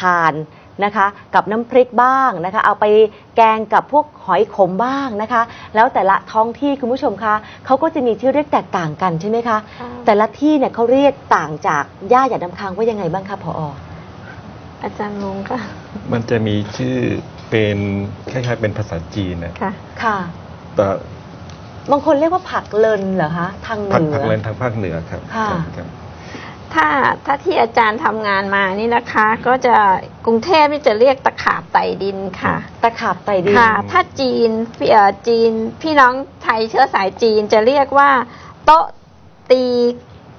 ทานนะคะกับน้ำพริกบ้างนะคะเอาไปแกงกับพวกหอยขมบ้างนะคะแล้วแต่ละท้องที่คุณผู้ชมคะเขาก็จะมีชื่อเรียกแตกต่างกันใช่ไหมคะแต่ละที่เนี่ยเขาเรียกต่างจากย่าหยาดน้ำค้างว่ายังไงบ้างคะผอ.อาจารย์ลุงค่ะมันจะมีชื่อเป็นคล้ายๆเป็นภาษาจีนนะค่ะแต่บางคนเรียกว่าผักเลนเหรอคะทางเหนือผักเลนทางภาคเหนือครับค่ะถ้าที่อาจารย์ทำงานมานี่นะคะก็จะกรุงเทพนี่จะเรียกตะขาบไต่ดินค่ะตะขาบไต่ดินค่ะถ้าจีนพี่น้องไทยเชื้อสายจีนจะเรียกว่าโต๊ะตี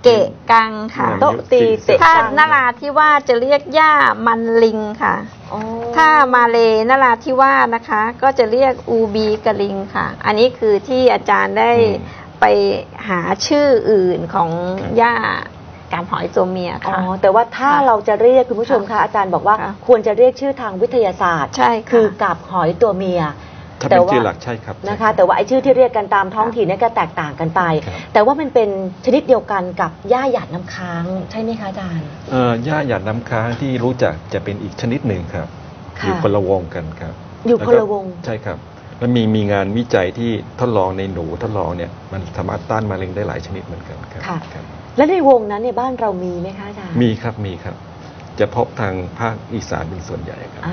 เกะกังค่ะโต๊ะตีเตะถ้านราธิวาสจะเรียกย่ามันลิงค่ะถ้ามาเลนราธิวาสนะคะก็จะเรียกอูบีกะลิงค่ะอันนี้คือที่อาจารย์ได้ไปหาชื่ออื่นของย่าการหอยตัวเมียค่ะแต่ว่าถ้าเราจะเรียกคุณผู้ชมค่ะอาจารย์บอกว่าควรจะเรียกชื่อทางวิทยาศาสตร์คือกาบหอยตัวเมียแต่ว่าหลักใช่ครับนะคะแต่ว่าไอ้ชื่อที่เรียกกันตามท้องถิ่นนี่ก็แตกต่างกันไปแต่ว่ามันเป็นชนิดเดียวกันกับหญ้าหยาดน้ำค้างใช่ไหมคะอาจารย์หญ้าหยาดน้ำค้างที่รู้จักจะเป็นอีกชนิดหนึ่งครับอยู่คนละวงกันครับอยู่คนละวงใช่ครับแล้วมีงานวิจัยที่ทดลองในหนูทดลองเนี่ยมันสามารถต้านมะเร็งได้หลายชนิดเหมือนกันครับและในวงนั้นในบ้านเรามีไหมคะอาจารย์มีครับจะพบทางภาคอีสานเป็นส่วนใหญ่ครับ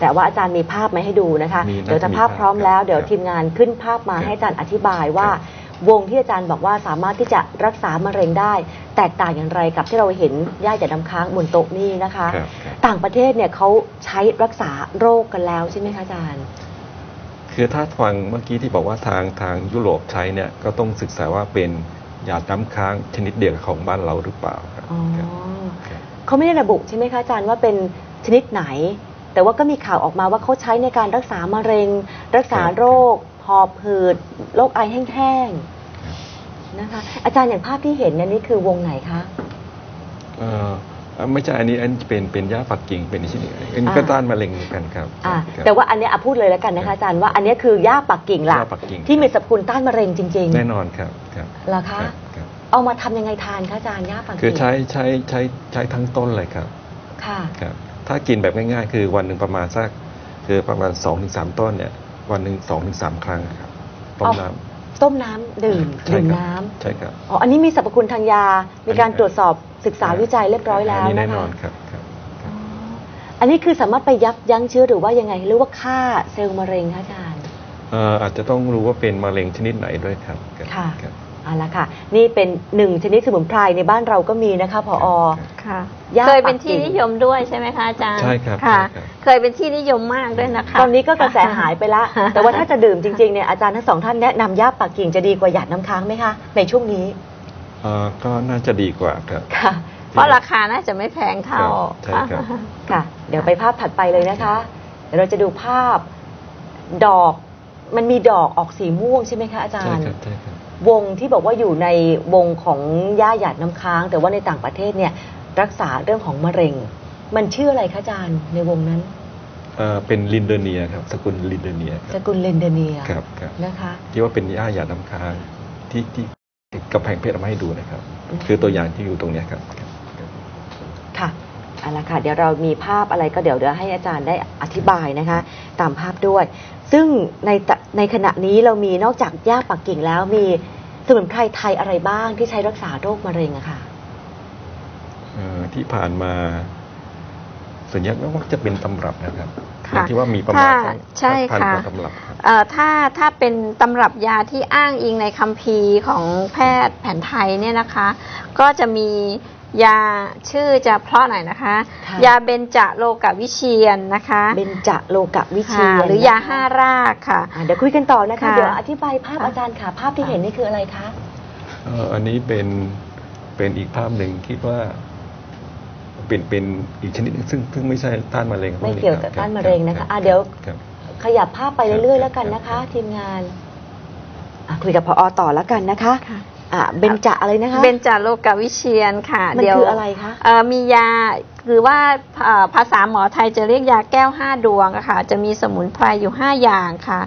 แต่ว่าอาจารย์มีภาพมาให้ดูนะคะเดี๋ยวจะภาพพร้อมแล้วเดี๋ยวทีมงานขึ้นภาพมาให้อาจารย์อธิบายว่าวงที่อาจารย์บอกว่าสามารถที่จะรักษามะเร็งได้แตกต่างอย่างไรกับที่เราเห็นหญ้าหยาดน้ำค้างบนโต๊ะนี่นะคะต่างประเทศเนี่ยเขาใช้รักษาโรคกันแล้วใช่ไหมคะอาจารย์คือถ้าฟังเมื่อกี้ที่บอกว่าทางยุโรปใช้เนี่ยก็ต้องศึกษาว่าเป็นหยาดน้ำค้างชนิดเดียวของบ้านเราหรือเปล่าครับเขาไม่ได้ระบุใช่ไหมคะอาจารย์ว่าเป็นชนิดไหนแต่ว่าก็มีข่าวออกมาว่าเขาใช้ในการรักษามะเร็งรักษาโรคหอบหืดโรคไอแห้งๆนะคะอาจารย์อย่างภาพที่เห็นเนี่ยนี่คือวงไหนคะไม่ใช่อันนี้เป็นยาฝักกิ่งเป็นชนิดอันนี้ก็ต้านมะเร็งเหมือนกันครับแต่ว่าอันนี้พูดเลยแล้วกันนะคะอาจารย์ว่าอันนี้คือยาฝักกิ่งหลักที่มีสรรพคุณต้านมะเร็งจริงๆแน่นอนครับเหรอคะเอามาทำยังไงทานคะอาจารย์ยาฝักกิ่งคือใช้ทั้งต้นเลยครับค่ะถ้ากินแบบง่ายๆคือวันหนึ่งประมาณสักคือประมาณ 2-3 ต้นเนี่ยวันหนึ่ง 2-3 ครั้งครับต้มน้ำดื่มน้ำใช่ครับอันนี้มีสรรพคุณทางยามีการตรวจสอบศึกษาวิจัยเรียบร้อยแล้วแน่นอนครับอันนี้คือสามารถไปยับยั้งเชื้อหรือว่ายังไงหรือว่าฆ่าเซลล์มะเร็งคะอาจารย์อาจจะต้องรู้ว่าเป็นมะเร็งชนิดไหนด้วยครับค่ะเอาละค่ะนี่เป็นหนึ่งชนิดสมุนไพรในบ้านเราก็มีนะคะผอ.ค่ะเคยเป็นที่นิยมด้วยใช่ไหมคะอาจารย์ใช่ครับค่ะเคยเป็นที่นิยมมากด้วยนะคะตอนนี้ก็กระแสหายไปละแต่ว่าถ้าจะดื่มจริงๆเนี่ยอาจารย์ทั้งสองท่านแนะนำยาปักกิ่งจะดีกว่าหยาดน้ำค้างไหมคะในช่วงนี้ก็น่าจะดีกว่าครับค่ะเพราะราคาน่าจะไม่แพงเท่าใช่ครับค่ะเดี๋ยวไปภาพถัดไปเลยนะคะเดี๋ยวเราจะดูภาพดอกมันมีดอกออกสีม่วงใช่ไหมคะอาจารย์ใช่ครับวงที่บอกว่าอยู่ในวงของหญ้าหยาดน้ำค้างแต่ว่าในต่างประเทศเนี่ยรักษาเรื่องของมะเร็งมันชื่ออะไรคะอาจารย์ในวงนั้นเป็นลินเดเนียครับสกุลลินเดเนียสกุลลินเดเนียครับนะคะที่ว่าเป็นหญ้าหยาดน้ำค้างที่กำแพงเพชรเอามาให้ดูนะครับคือตัวอย่างที่อยู่ตรงนี้ครับค่ะเอาละค่ะเดี๋ยวเรามีภาพอะไรก็เดี๋ยวให้อาจารย์ได้อธิบายนะคะตามภาพด้วยซึ่งในขณะนี้เรามีนอกจากหญ้าปักกิ่งแล้วมีสมุนไพรไทยอะไรบ้างที่ใช้รักษาโรคมะเร็งอะค่ะที่ผ่านมาส่วนใหญ่ก็มักจะเป็นตำรับนะครับที่ว่ามีประมาณพันกว่าตำรับถ้าเป็นตำรับยาที่อ้างอิงในคัมภีร์ของแพทย์แผนไทยเนี่ยนะคะก็จะมียาชื่อจะเพราะไหนนะคะยาเบญจโลกวิเชียนนะคะเบญจโลกวิเชียนหรือยา5 รากค่ะเดี๋ยวคุยกันต่อนะคะเดี๋ยวอธิบายภาพอาจารย์ค่ะภาพที่เห็นนี่คืออะไรคะอันนี้เป็นอีกภาพหนึ่งคิดว่าเป็นอีกชนิดซึ่งไม่ใช่ต้านมะเร็งไม่เกี่ยวกับต้านมะเร็งนะคะเดี๋ยวขยับภาพไปเรื่อยๆแล้วกันนะคะทีมงานคุยกับผอ.ต่อแล้วกันนะคะเบญจอะไรนะคะเบญจโลกวิเชียนค่ะมันคืออะไรคะมียาคือว่าภาษาหมอไทยจะเรียกยาแก้ว5 ดวงค่ะจะมีสมุนไพรอยู่5 อย่างค่ะ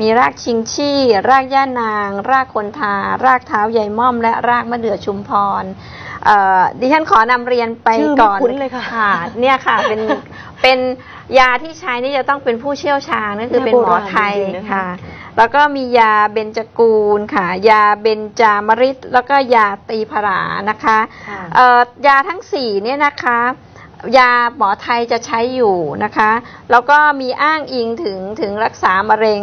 มีรากชิงชี่รากย่านางรากคนทารากเท้ายายม่อมและรากมะเดื่อชุมพร ดิฉันขอนำเรียนไปก่อนเลยค่ะเนี่ยค่ะเป็นยาที่ใช้นี่จะต้องเป็นผู้เชี่ยวชาญนั่นคือเป็นหมอไทยค่ะแล้วก็มียาเบญจกูลค่ะยาเบญจามฤตแล้วก็ยาตีผลานะคะยาทั้ง4เนี่ยนะคะยาหมอไทยจะใช้อยู่นะคะแล้วก็มีอ้างอิงถึงรักษามะเร็ง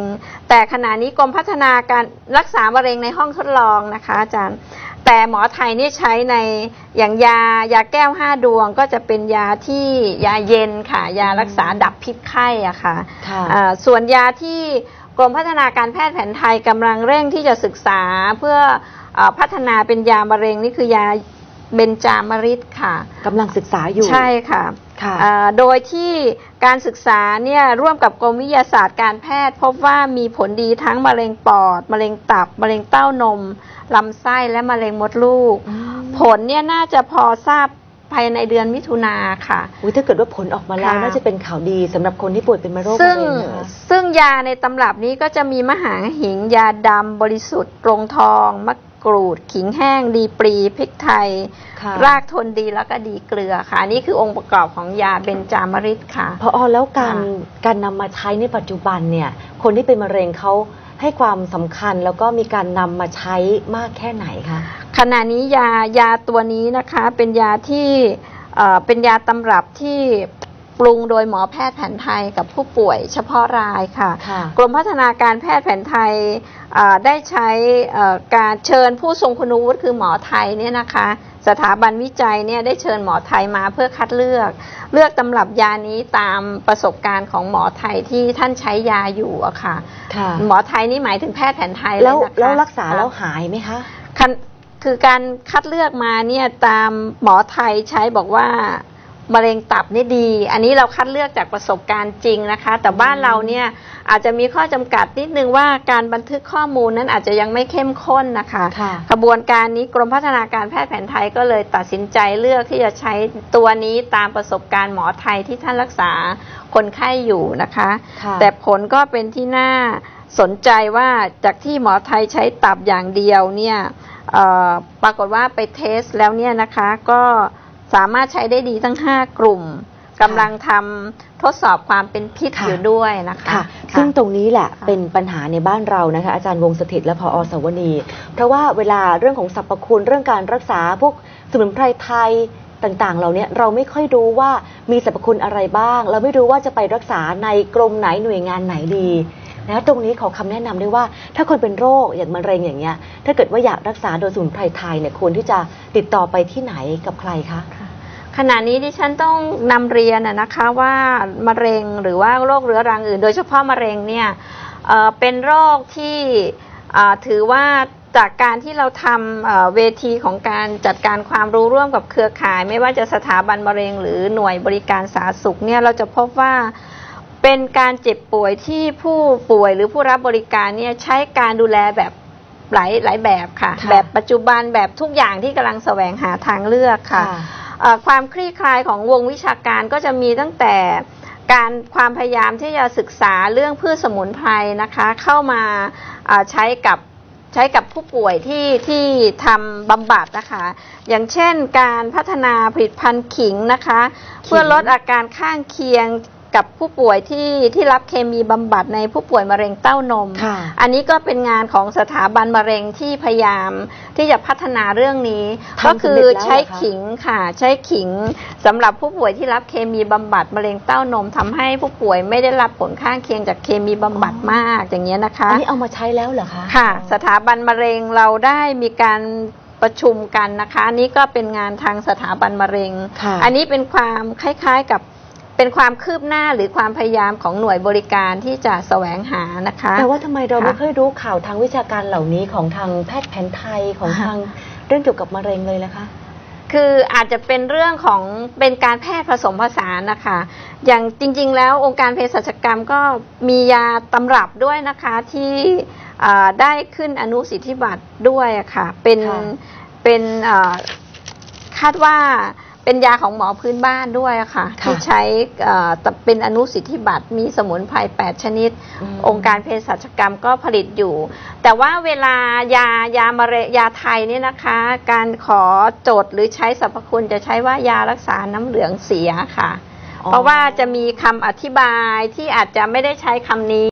แต่ขณะนี้กรมพัฒนาการรักษามะเร็งในห้องทดลองนะคะอาจารย์แต่หมอไทยนี่ใช้ในอย่างยาแก้ว5ดวงก็จะเป็นยาที่ยาเย็นค่ะยารักษาดับพิษไข้อะค่ะส่วนยาที่กรมพัฒนาการแพทย์แผนไทยกำลังเร่งที่จะศึกษาเพื่อพัฒนาเป็นยามะเร็งนี่คือยาเบญจามฤตค่ะกำลังศึกษาอยู่ใช่ค่ะโดยที่การศึกษาเนี่ยร่วมกับกรมวิทยาศาสตร์การแพทย์พบว่ามีผลดีทั้งมะเร็งปอดมะเร็งตับมะเร็งเต้านมลำไส้และมะเร็งมดลูกผลเนี่ยน่าจะพอทราบภายในเดือนมิถุนาค่ะถ้าเกิดว่าผลออกมาแล้วน่าจะเป็นข่าวดีสำหรับคนที่ป่วยเป็นมะเร็งซึ่งยาในตำรับนี้ก็จะมีมหาหิงยาดำบริสุทธิ์กรงทองมะกรูดขิงแห้งดีปรีพริกไทยรากทนดีแล้วก็ดีเกลือค่ะนี่คือองค์ประกอบของยาเบญจามฤตค่ะพอแล้วการนำมาใช้ในปัจจุบันเนี่ยคนที่เป็นมะเร็งเขาให้ความสำคัญแล้วก็มีการนำมาใช้มากแค่ไหนคะขณะนี้ยาตัวนี้นะคะเป็นยาที่เป็นยาตำรับที่ปรุงโดยหมอแพทย์แผนไทยกับผู้ป่วยเฉพาะรายค่ะกรมพัฒนาการแพทย์แผนไทยได้ใช้การเชิญผู้ทรงคุณวุฒิคือหมอไทยเนี่ยนะคะสถาบันวิจัยเนี่ยได้เชิญหมอไทยมาเพื่อคัดเลือกตำรับยานี้ตามประสบการณ์ของหมอไทยที่ท่านใช้ยาอยู่อะค่ะหมอไทยนี่หมายถึงแพทย์แผนไทยแล้วนะคะแล้วรักษาแล้วหายไหมคะคือการคัดเลือกมาเนี่ยตามหมอไทยใช้บอกว่ามะเร็งตับนี่ดีอันนี้เราคัดเลือกจากประสบการณ์จริงนะคะแต่บ้านเราเนี่ยอาจจะมีข้อจำกัดนิดนึงว่าการบันทึกข้อมูลนั้นอาจจะยังไม่เข้มข้นนะคะกระบวนการนี้กรมพัฒนาการแพทย์แผนไทยก็เลยตัดสินใจเลือกที่จะใช้ตัวนี้ตามประสบการณ์หมอไทยที่ท่านรักษาคนไข้อยู่นะคะแต่ผลก็เป็นที่น่าสนใจว่าจากที่หมอไทยใช้ตับอย่างเดียวเนี่ยปรากฏว่าไปเทสแล้วเนี่ยนะคะก็สามารถใช้ได้ดีทั้ง5กลุ่มกำลังทำทดสอบความเป็นพิษอยู่ด้วยนะคะซึ่งตรงนี้แหละเป็นปัญหาในบ้านเรานะคะอาจารย์วงศ์สถิตและผอ.สวนีเพราะว่าเวลาเรื่องของสรรพคุณเรื่องการรักษาพวกสมุนไพรไทยต่างๆเราเนี่ยเราไม่ค่อยรู้ว่ามีสรรพคุณอะไรบ้างเราไม่รู้ว่าจะไปรักษาในกรมไหนหน่วยงานไหนดีนะตรงนี้ขอคำแนะนำด้วยว่าถ้าคนเป็นโรคอย่างมะเร็งอย่างเงี้ยถ้าเกิดว่าอยากรักษาโดยสมุนไพรไทยเนี่ยควรที่จะติดต่อไปที่ไหนกับใครคะขณะนี้ดิฉันต้องนำเรียนนะคะว่ามะเร็งหรือว่าโรคเรื้อรังอื่นโดยเฉพาะมะเร็งเนี่ยเป็นโรคที่ถือว่าจากการที่เราทำเวทีของการจัดการความรู้ร่วมกับเครือข่ายไม่ว่าจะสถาบันมะเร็งหรือหน่วยบริการสาธารณสุขเนี่ยเราจะพบว่าเป็นการเจ็บป่วยที่ผู้ป่วยหรือผู้รับบริการเนี่ยใช้การดูแลแบบหลายแบบค่ะแบบปัจจุบันแบบทุกอย่างที่กำลังแสวงหาทางเลือกค่ะความคลี่คลายของวงวิชาการก็จะมีตั้งแต่การความพยายามที่จะศึกษาเรื่องพืชสมุนไพรนะคะเข้ามาใช้กับผู้ป่วยที่ทำบำบัดนะคะอย่างเช่นการพัฒนาผลิตภัณฑ์ขิงนะคะเพื่อลดอาการข้างเคียงกับผู้ป่วยที่รับเคมีบำบัดในผู้ป่วยมะเร็งเต้านมอันนี้ก็เป็นงานของสถาบันมะเร็งที่พยายามที่จะพัฒนาเรื่องนี้ก็คือใช้ขิงค่ะใช้ขิงสำหรับผู้ป่วยที่รับเคมีบำบัดมะเร็งเต้านมทำให้ผู้ป่วยไม่ได้รับผลข้างเคียงจากเคมีบำบัดมากอย่างเงี้ยนะคะอันนี้เอามาใช้แล้วเหรอคะค่ะสถาบันมะเร็งเราได้มีการประชุมกันนะคะอันนี้ก็เป็นงานทางสถาบันมะเร็งอันนี้เป็นความคล้ายๆกับเป็นความคืบหน้าหรือความพยายามของหน่วยบริการที่จะแสวงหานะคะแต่ว่าทำไมเราไม่ค่อยรู้ข่าวทางวิชาการเหล่านี้ของทางแพทย์แผนไทยของทางเรื่องเกี่ยวกับมะเร็งเลยนะคะคืออาจจะเป็นเรื่องของเป็นการแพทย์ผสมผสานนะคะอย่างจริงๆแล้วองค์การเภสัชกรรมก็มียาตำรับด้วยนะคะที่ได้ขึ้นอนุสิทธิบัตรด้วยค่ะเป็นคาดว่า เป็นยาของหมอพื้นบ้านด้วยค่ะที่ใช้เป็นอนุสิทธิบัตรมีสมุนไพร8ชนิด องค์การเภสัชกรรมก็ผลิตอยู่แต่ว่าเวลายาไทยเนี่ยนะคะการขอจดหรือใช้สรรพคุณจะใช้ว่ายารักษาน้ำเหลืองเสียค่ะเพราะว่าจะมีคำอธิบายที่อาจจะไม่ได้ใช้คำนี้